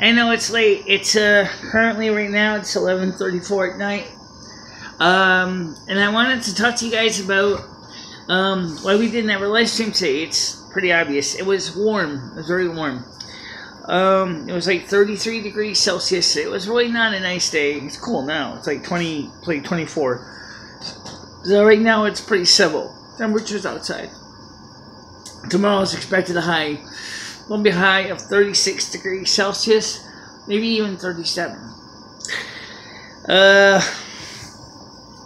I know it's late. It's currently right now it's 11:34 at night. And I wanted to talk to you guys about why we didn't have a live stream today. It's pretty obvious. It was warm. It was very warm. It was like 33 degrees Celsius. It was really not a nice day. It's cool now. It's like 20, like 24. So right now it's pretty civil. Temperatures outside. Tomorrow is expected a high. Going to be a high of 36 degrees Celsius, maybe even 37.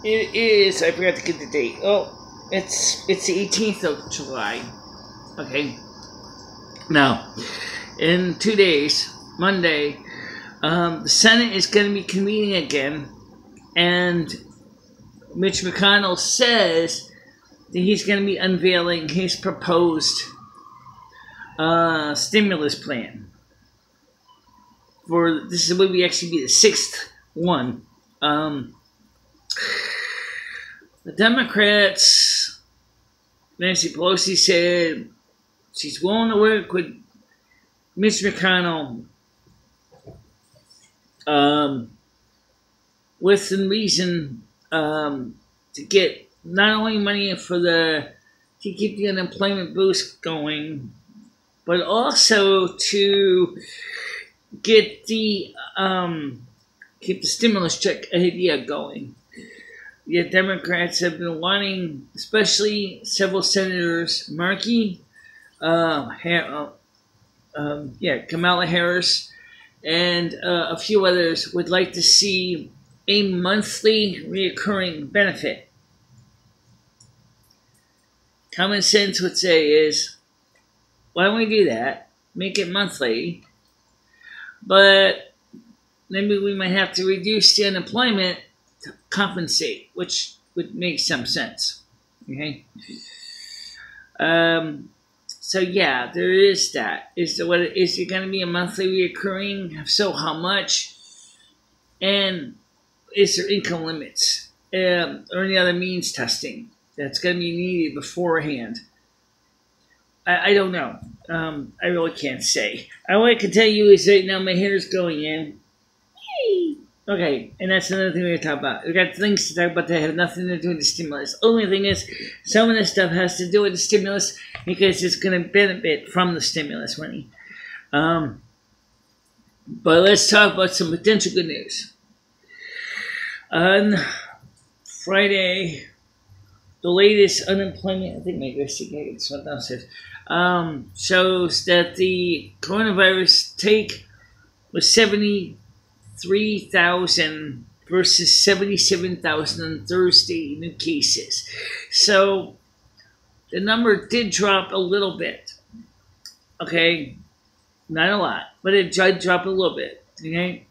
It is, I forgot to get the date. Oh, it's the 18th of July. Okay. Now, in 2 days, Monday, the Senate is going to be convening again, and Mitch McConnell says that he's going to be unveiling his proposed stimulus plan. For this will be actually be the sixth one. The Democrats, Nancy Pelosi said she's willing to work with Mitch McConnell within reason to get not only money for to keep the unemployment boost going, but also to get the keep the stimulus check idea going. The Democrats have been wanting, especially several senators, Markey, Kamala Harris, and a few others would like to see a monthly reoccurring benefit. Common sense would say is, why don't we do that? Make it monthly. But maybe we might have to reduce the unemployment to compensate, which would make some sense. Okay? So yeah, there is that. Is it going to be a monthly reoccurring? If so, how much? And is there income limits? Or any other means testing that's going to be needed beforehand? I don't know. I really can't say. All I can tell you is right now my hair is going in. Yay! Okay, and that's another thing we're going to talk about. We've got things to talk about that have nothing to do with the stimulus. Only thing is, some of this stuff has to do with the stimulus because it's going to benefit from the stimulus money. But let's talk about some potential good news. On Friday, the latest unemployment, I think my guest is what that says, shows that the coronavirus take was 73,000 versus 77,000 on Thursday new cases. So the number did drop a little bit. Okay, not a lot, but it did drop a little bit. Okay.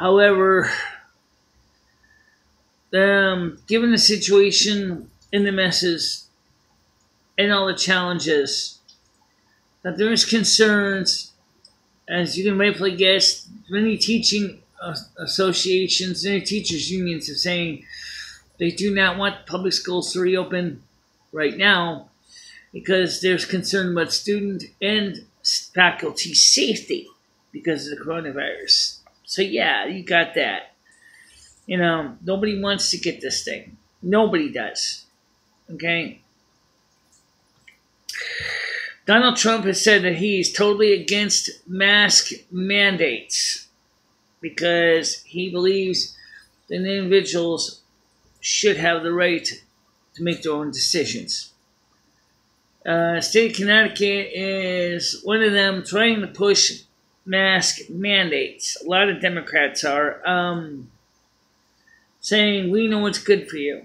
However, given the situation and the messes and all the challenges, that there is concerns, as you can rightfully guess, many teaching associations, many teachers' unions are saying they do not want public schools to reopen right now because there's concern about student and faculty safety because of the coronavirus. So yeah, you got that. You know, nobody wants to get this thing. Nobody does. Okay? Donald Trump has said that he is totally against mask mandates because he believes that individuals should have the right to make their own decisions. The state of Connecticut is one of them trying to push mask mandates. A lot of Democrats are. Saying, we know what's good for you.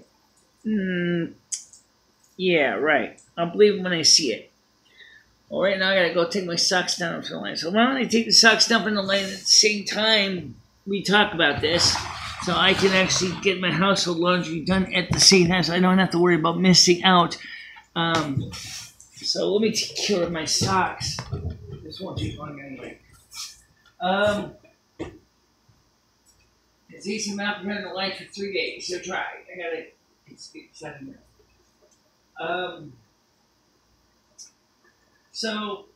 Yeah, right. I'll believe it when I see it. Well, right now I gotta go take my socks down from the line. So why don't I take the socks down from the line at the same time we talk about this, so I can actually get my household laundry done at the same time so I don't have to worry about missing out. So let me take care of my socks. This won't take long anyway. It's easy not to run the light for 3 days, so try. I gotta speak 7 minutes. So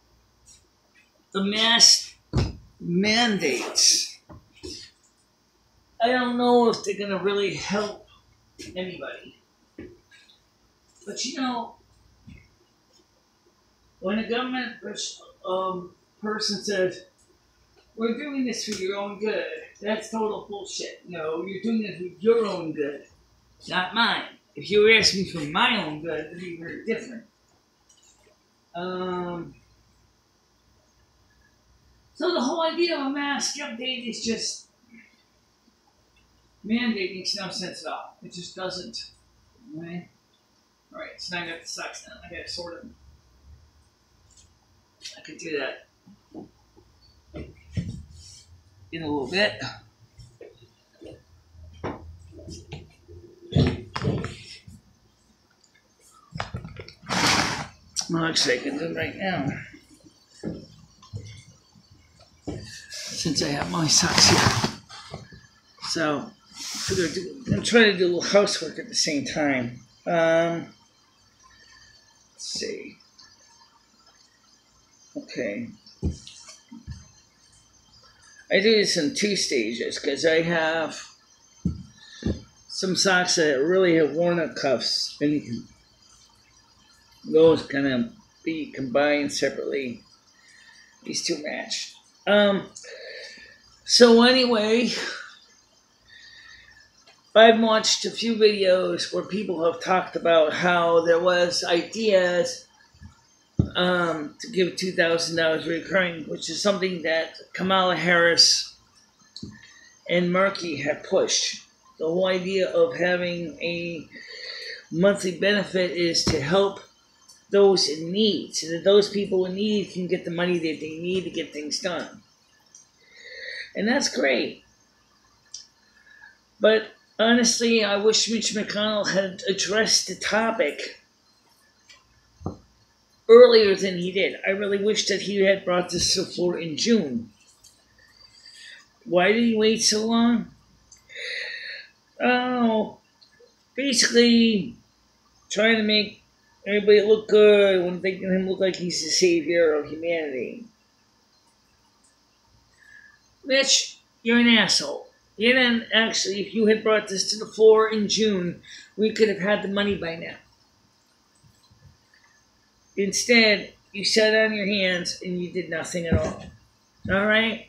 the mask mandates, I don't know if they're going to really help anybody. But you know, when a government person says, we're doing this for your own good, that's total bullshit. No, you're doing it for your own good, not mine. If you were asking me for my own good, it would be very different. So the whole idea of a mask update is just, mandate makes no sense at all. It just doesn't. Right? Alright, so now I got the socks down. I gotta sort them. I could do that in a little bit. Well, actually, I can do it right now, since I have my socks here. So, I'm trying to do a little housework at the same time. Let's see. Okay. I do this in two stages, because I have some socks that really have worn-out cuffs, and those kind of be combined separately. These two match. So anyway, I've watched a few videos where people have talked about how there was ideas to give $2,000 recurring, which is something that Kamala Harris and Markey have pushed. The whole idea of having a monthly benefit is to help those in need, so that those people in need can get the money that they need to get things done. And that's great. But honestly, I wish Mitch McConnell had addressed the topic earlier than he did. I really wish that he had brought this to the floor in June. Why did he wait so long? Oh, basically trying to make everybody look good when making him look like he's the savior of humanity. Mitch, you're an asshole. You didn't actually, if you had brought this to the floor in June, we could have had the money by now. Instead, you sat on your hands and you did nothing at all. All right?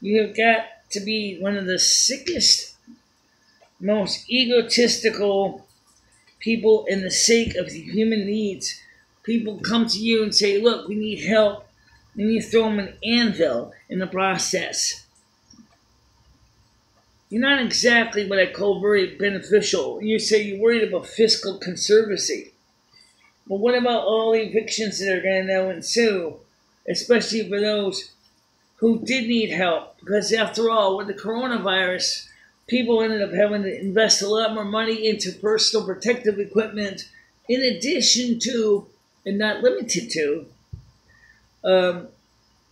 You have got to be one of the sickest, most egotistical people in the sake of the human needs. People come to you and say, look, we need help. And you throw them an anvil in the process. You're not exactly what I call very beneficial. You say you're worried about fiscal conservancy. But what about all the evictions that are going to now ensue? Especially for those who did need help. Because after all, with the coronavirus, people ended up having to invest a lot more money into personal protective equipment, in addition to, and not limited to,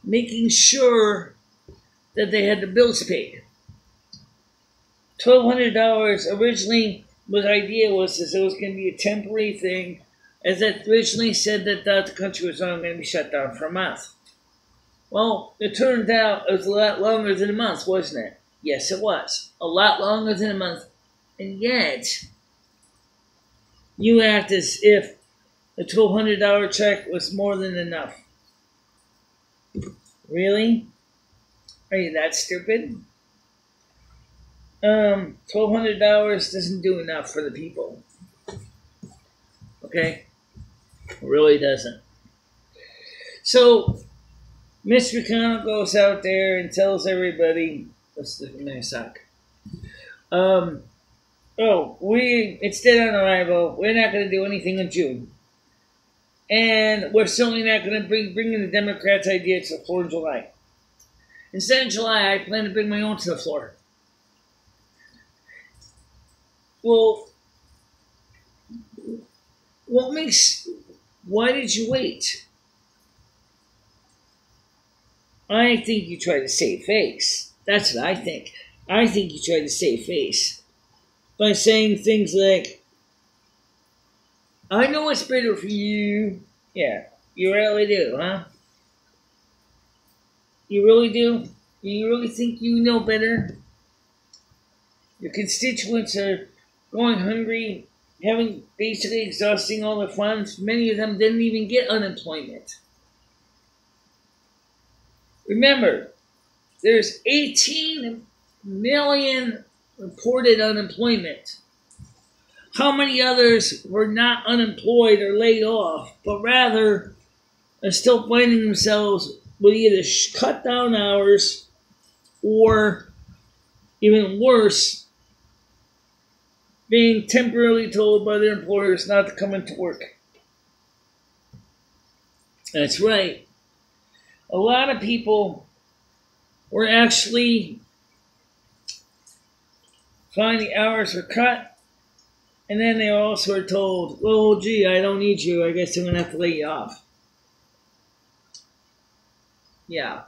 making sure that they had the bills paid. $1,200 originally, was idea was that it was going to be a temporary thing, as it originally said that the country was only going to be shut down for a month. Well, it turned out it was a lot longer than a month, wasn't it? Yes, it was. A lot longer than a month. And yet, you act as if the $1,200 check was more than enough. Really? Are you that stupid? $1,200 doesn't do enough for the people. Okay? It really doesn't. So, Mitch McConnell goes out there and tells everybody, let's look at my sock. Oh, it's dead on arrival. We're not going to do anything in June. And we're certainly not going to bring in the Democrats' idea to the floor in July. Instead of July, I plan to bring my own to the floor. Well, why did you wait? I think you tried to save face. That's what I think. I think you tried to save face by saying things like, I know it's better for you. Yeah, you really do, huh? You really do? You really think you know better? Your constituents are going hungry, having basically exhausting all their funds. Many of them didn't even get unemployment. Remember, there's 18 million reported unemployment. How many others were not unemployed or laid off, but rather are still finding themselves with either cut down hours or, even worse, being temporarily told by their employers not to come into work? That's right. A lot of people were actually finding hours were cut, and then they also were told, well, gee, I don't need you. I guess I'm going to have to lay you off. Yeah.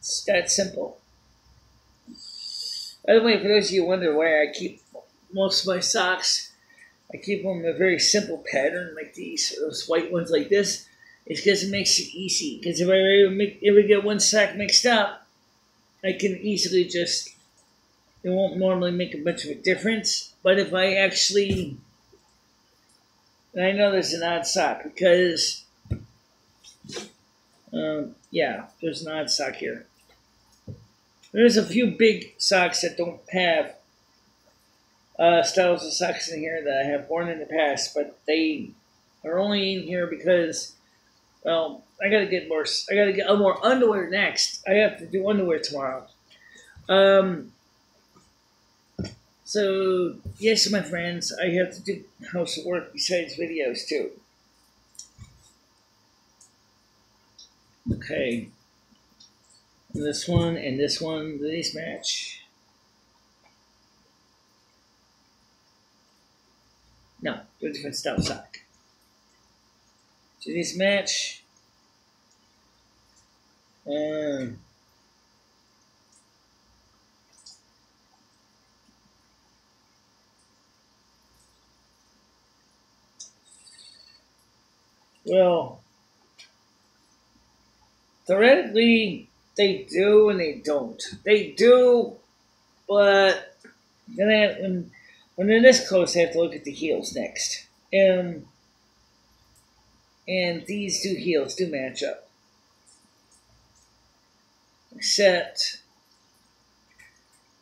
It's that simple. By the way, for those of you who wonder why I keep most of my socks, I keep them in a very simple pattern like these, or those white ones like this. It's because it makes it easy. Because if I ever get one sock mixed up, I can easily just, it won't normally make a bunch of a difference. But if I actually, and I know there's an odd sock because, yeah, there's an odd sock here. There's a few big socks that don't have styles of socks in here that I have worn in the past, but they are only in here because, well, I gotta get more. I gotta get more underwear next. I have to do underwear tomorrow. So yes, my friends, I have to do housework besides videos too. Okay. This one and this one. These match. No, they're different style sock. Do these match? Well, theoretically, they do and they don't. They do, but then when they're this close, I have to look at the heels next. And these two heels do match up. Except,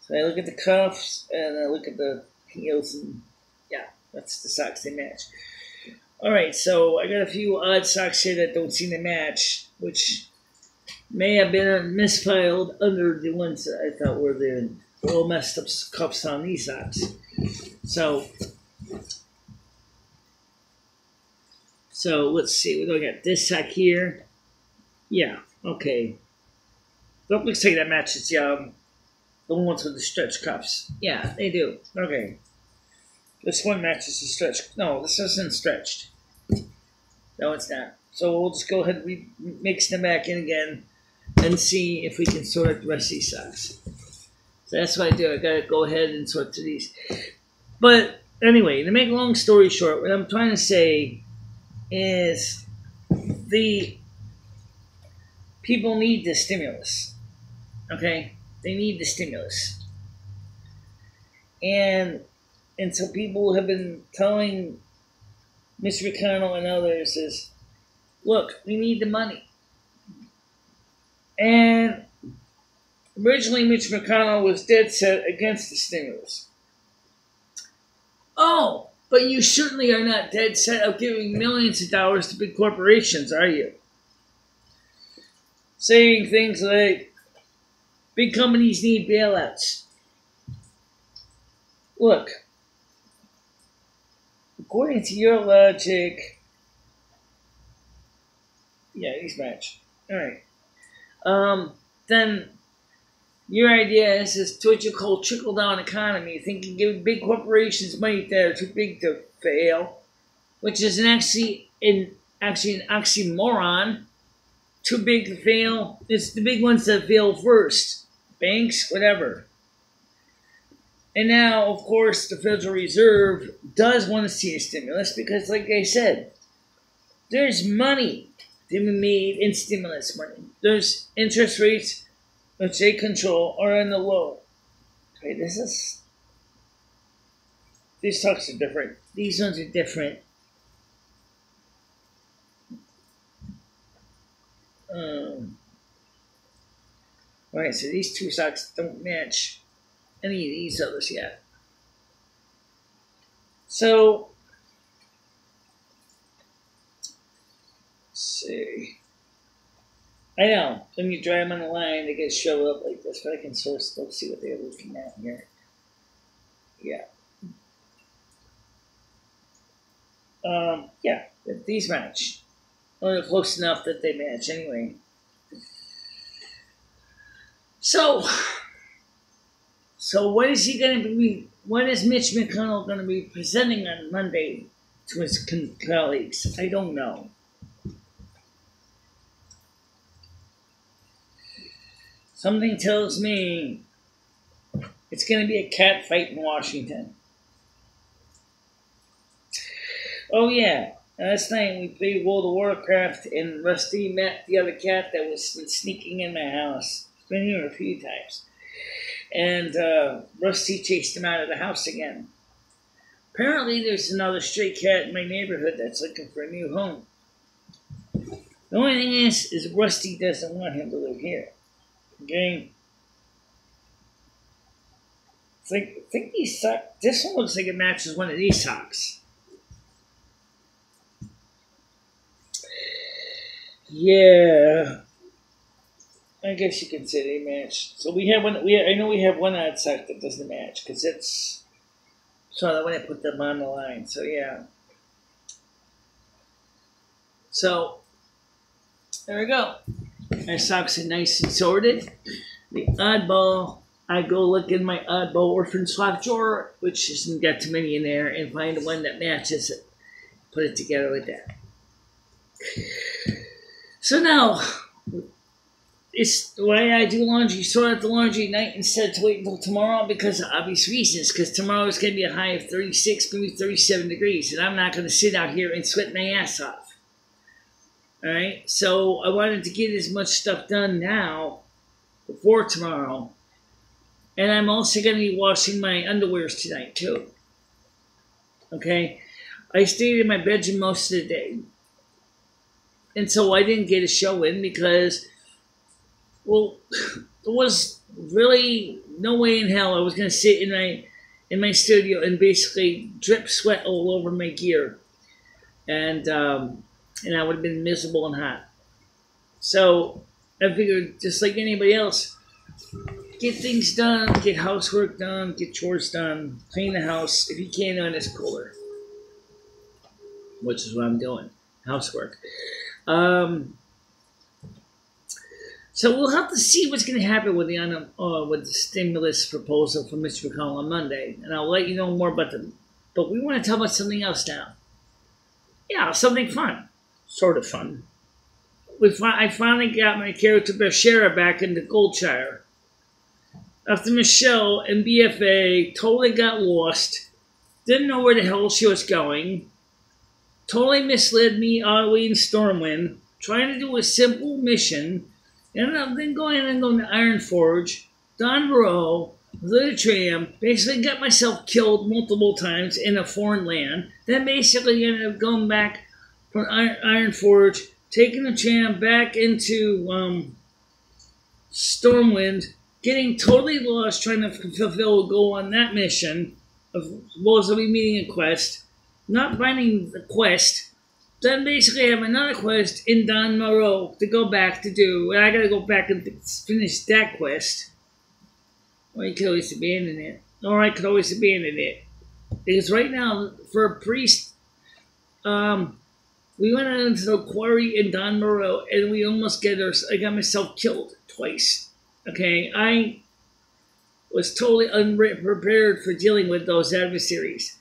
so I look at the cuffs and I look at the heels, and yeah, that's the socks they match. Alright, so I got a few odd socks here that don't seem to match, which may have been misfiled under the ones that I thought were the all messed up cuffs on these socks. So let's see, what do I got? This sock here. Yeah, okay. That looks like that matches the ones with the stretch cuffs. Yeah, they do. Okay. This one matches the stretch. No, this isn't stretched. No, it's not. So we'll just go ahead and mix them back in again and see if we can sort the rest of these socks. So that's what I do. I gotta go ahead and sort through these. But anyway, to make a long story short, what I'm trying to say is the people need the stimulus, okay? They need the stimulus. And so people have been telling Mr. McConnell and others is, look, we need the money. And originally Mitch McConnell was dead set against the stimulus. Oh, but you certainly are not dead set of giving millions of dollars to big corporations, are you? Saying things like, big companies need bailouts. Look, according to your logic, yeah, these match. All right. Then your idea is to what you call trickle-down economy, thinking giving big corporations money that are too big to fail, which is actually an oxymoron. Too big to fail. It's the big ones that fail first. Banks, whatever. And now, of course, the Federal Reserve does want to see a stimulus because, like I said, there's money. made in stimulus money. Those interest rates, which they control, are on the low. Okay, this is... These talks are different. These ones are different. Alright, so these two stocks don't match any of these others yet. So, let's see. I know, when you drive them on the line, they get show up like this, but I can sort of still see what they're looking at here. Yeah. Yeah, these match. Or they're close enough that they match anyway. So what is he going to be? What is Mitch McConnell going to be presenting on Monday to his colleagues? I don't know. Something tells me it's going to be a cat fight in Washington. Oh yeah, last night we played World of Warcraft and Rusty met the other cat that was sneaking in my house. It's been here a few times. And Rusty chased him out of the house again. Apparently there's another stray cat in my neighborhood that's looking for a new home. The only thing is Rusty doesn't want him to live here. Okay. It's like, I think these socks, this one looks like it matches one of these socks. Yeah. I guess you can say they match. So we have one. I know we have one odd sock that doesn't match because it's. So that when I put them on the line. So yeah. So there we go. Our socks are nice and sorted. The oddball. I go look in my oddball orphan sock drawer, which hasn't got too many in there, and find one that matches it. Put it together with that. So now. It's the way I do laundry, sort out the laundry at night instead to wait until tomorrow because of obvious reasons. Because tomorrow is going to be a high of 36, maybe 37 degrees, and I'm not going to sit out here and sweat my ass off. Alright, so I wanted to get as much stuff done now before tomorrow. And I'm also going to be washing my underwears tonight, too. Okay, I stayed in my bedroom most of the day. And so I didn't get a show in because... Well, there was really no way in hell I was going to sit in my studio and basically drip sweat all over my gear, and I would have been miserable and hot. So I figured, just like anybody else, get things done, get housework done, get chores done, clean the house if you can on this cooler, which is what I'm doing, housework. So we'll have to see what's going to happen with the stimulus proposal from Mitch McConnell on Monday, and I'll let you know more about them. But we want to talk about something else now. Yeah, something fun, sort of fun. I finally got my character Bechara back into Goldshire after Michelle and BFA totally got lost, didn't know where the hell she was going, totally misled me oddly in Stormwind, trying to do a simple mission. Ended up then going to Ironforge, Dun Morogh, the tram, basically got myself killed multiple times in a foreign land. Then basically ended up going back from Ironforge, taking the tram back into Stormwind, getting totally lost trying to fulfill a goal on that mission, as well as meeting a quest, not finding the quest. Then basically I have another quest in Dun Morogh to go back to do, and I gotta go back and finish that quest. Or you could always abandon it. Or I could always abandon it. Because right now, for a priest, we went into the quarry in Dun Morogh, and we almost I got myself killed twice. Okay, I was totally unprepared for dealing with those adversaries.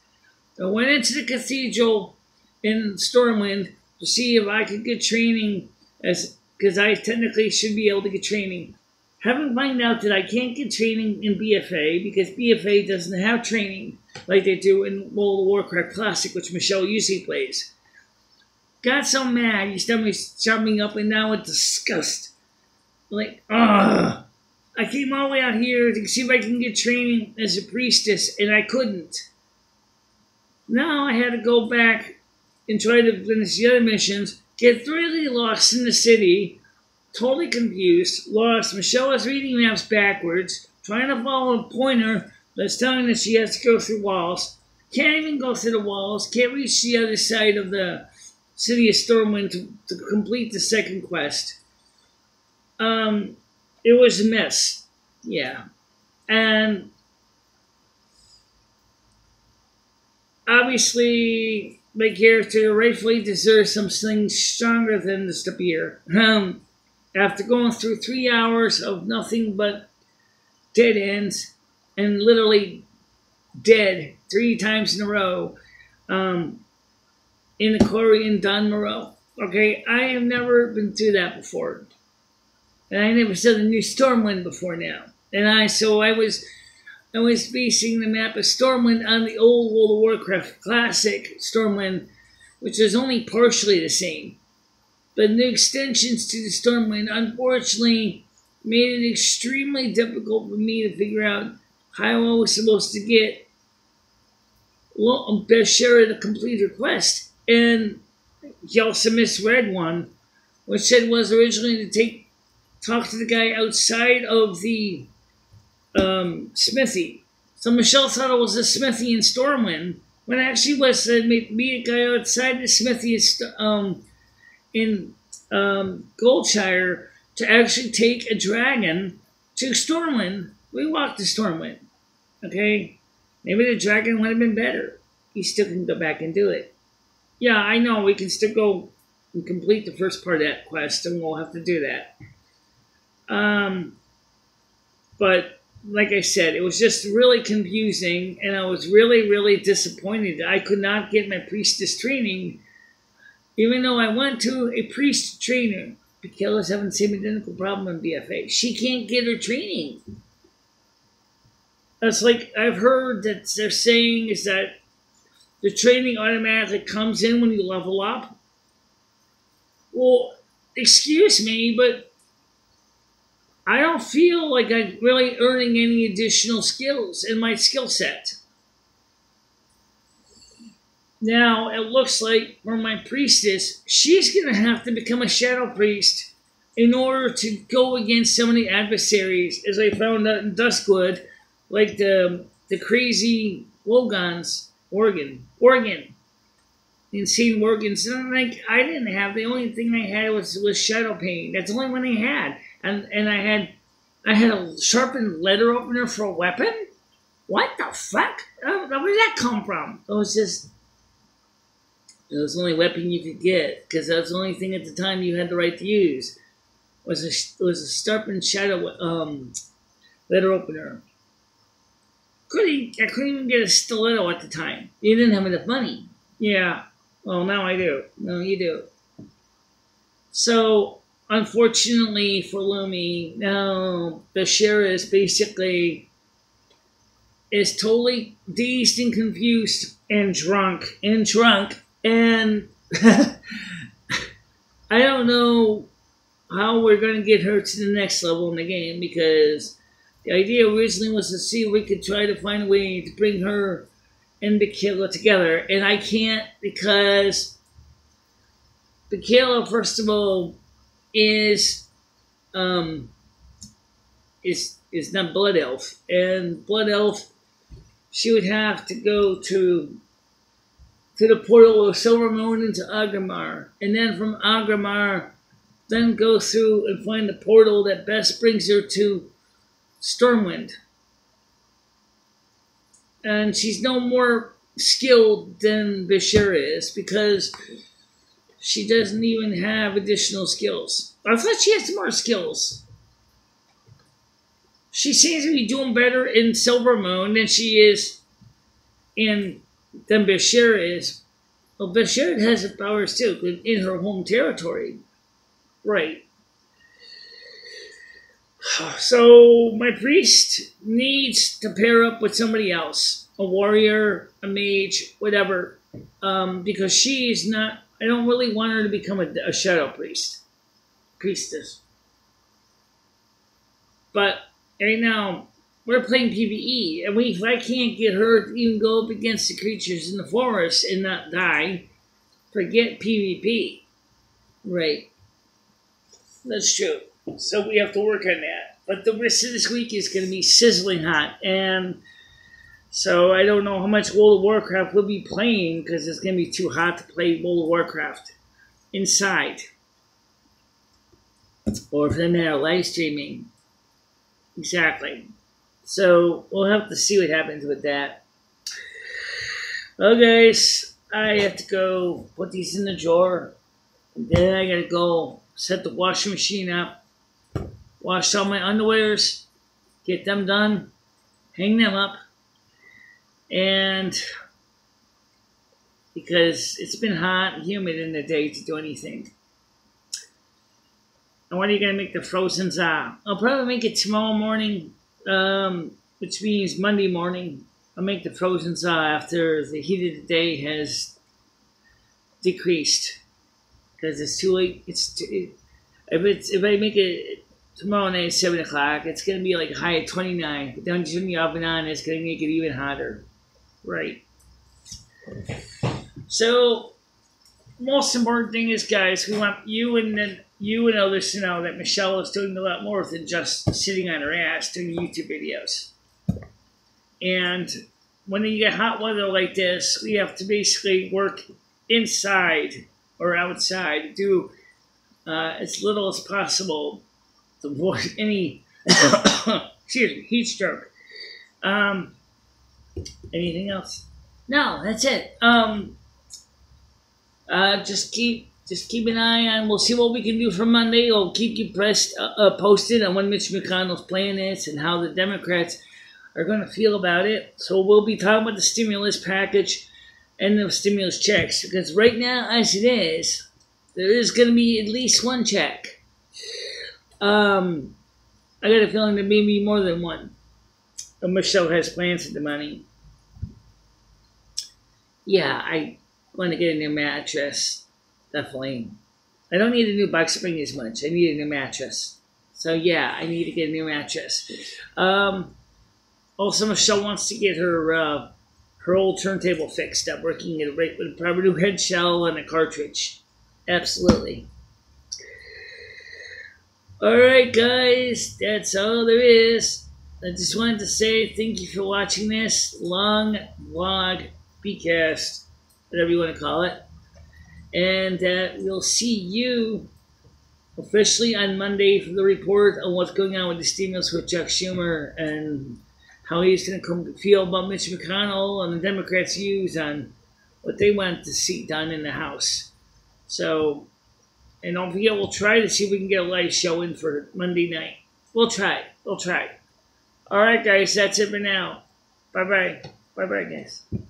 I went into the cathedral in Stormwind to see if I could get training, because I technically should be able to get training. Having found out that I can't get training in BFA because BFA doesn't have training like they do in World of Warcraft Classic, which Michelle usually plays. got so mad, he started jumping up and down with disgust. Like, ugh. I came all the way out here to see if I can get training as a priestess, and I couldn't. Now I had to go back and try to finish the other missions, get really lost in the city, totally confused, lost. Michelle was reading maps backwards, trying to follow a pointer that's telling her she has to go through walls. Can't even go through the walls, can't reach the other side of the city of Stormwind to complete the second quest. It was a mess, yeah. And obviously, my character rightfully deserves something stronger than the spear. After going through 3 hours of nothing but dead ends, and literally dead 3 times in a row, in the quarry in Dun Morogh. Okay, I have never been through that before. And I never saw the new Stormwind before now. And I was basing the map of Stormwind on the old World of Warcraft classic Stormwind, which is only partially the same. But new extensions to the Stormwind, unfortunately, made it extremely difficult for me to figure out how I was supposed to get Bechara to complete her quest. And he also misread one, which said was originally to talk to the guy outside of the smithy. So Michelle thought it was a smithy in Stormwind, when it actually was to meet a guy outside the smithy in Goldshire to actually take a dragon to Stormwind. We walked to Stormwind, okay? Maybe the dragon would have been better. He still can go back and do it. Yeah, I know, we can still go and complete the first part of that quest, and we'll have to do that. But like I said, it was just really confusing, and I was really, really disappointed. I could not get my priestess training, even though I went to a priest trainer. Bekala's having the same identical problem in BFA. She can't get her training. That's like, I've heard that they're saying is that the training automatically comes in when you level up. Well, excuse me, but I don't feel like I'm really earning any additional skills in my skill set. Now, it looks like for my priestess, she's going to have to become a shadow priest in order to go against so many adversaries, as I found out in Duskwood, like the crazy Wogons, Organ. Insane Worgans. Like, I didn't have, the only thing I had was shadow painting. That's the only one I had. And I had a sharpened letter opener for a weapon? What the fuck? Where did that come from? It was just, it was the only weapon you could get, because that was the only thing at the time you had the right to use. Was a sharpened shadow letter opener. I couldn't even get a stiletto at the time. You didn't have enough money. Yeah. Well, now I do. No, you do. So, unfortunately for Lumi, now Bashir is basically totally dazed and confused and drunk. And I don't know how we're going to get her to the next level in the game, because the idea originally was to see if we could try to find a way to bring her and Bekala together. And I can't, because Bekala, first of all, is not Blood Elf, and Blood Elf, she would have to go to the portal of Silver Moon into Agramar, and then from Agramar, then go through and find the portal that best brings her to Stormwind. And she's no more skilled than Bashir is, because she doesn't even have additional skills. I thought she had some more skills. She seems to be doing better in Silver Moon than she is than Bashir is. Well, Bashir has her powers too, in her home territory. Right. So my priest needs to pair up with somebody else. A warrior, a mage, whatever. Because she is not I don't really want her to become a shadow priestess. But right now, we're playing PvE, and if I can't get her to even go up against the creatures in the forest and not die, forget PvP. Right. That's true. So we have to work on that. But the rest of this week is going to be sizzling hot, and so I don't know how much World of Warcraft we'll be playing because it's going to be too hot to play World of Warcraft inside. Or for that matter, live streaming. Exactly. So we'll have to see what happens with that. Well, guys, I have to go put these in the drawer. And then I got to go set the washing machine up. Wash all my underwears. Get them done. Hang them up. And because it's been hot and humid in the day to do anything. And when are you going to make the frozen za? I'll probably make it tomorrow morning, which means Monday morning. I'll make the frozen za after the heat of the day has decreased. Because it's too late. If I make it tomorrow night at 7 o'clock, it's going to be like high at 29. But don't turn the oven on, it's going to make it even hotter. Right. So, most important thing is, guys, we want you and others to know that Michelle is doing a lot more than just sitting on her ass doing YouTube videos. And when you get hot weather like this, we have to basically work inside or outside, do as little as possible to avoid any excuse me, heat stroke. Anything else? No, that's it. Just keep an eye on. We'll see what we can do for Monday. We'll keep you posted on when Mitch McConnell's plan is and how the Democrats are going to feel about it. So we'll be talking about the stimulus package and the stimulus checks, because right now, as it is, there is going to be at least one check. I got a feeling there may be more than one. And Michelle has plans with the money. Yeah, I want to get a new mattress. Definitely. I don't need a new box spring as much. I need a new mattress. So yeah, I need to get a new mattress. Also, Michelle wants to get her old turntable fixed up, working at a rate with a proper new head shell and a cartridge. Absolutely. Alright, guys, that's all there is. I just wanted to say thank you for watching this long vlog, BCast, whatever you want to call it. And we'll see you officially on Monday for the report on what's going on with the stimulus with Chuck Schumer and how he's going to feel about Mitch McConnell and the Democrats' views on what they want to see done in the House. So, and don't forget, we'll try to see if we can get a live show in for Monday night. We'll try. We'll try. All right, guys, that's it for now. Bye-bye. Bye-bye, guys.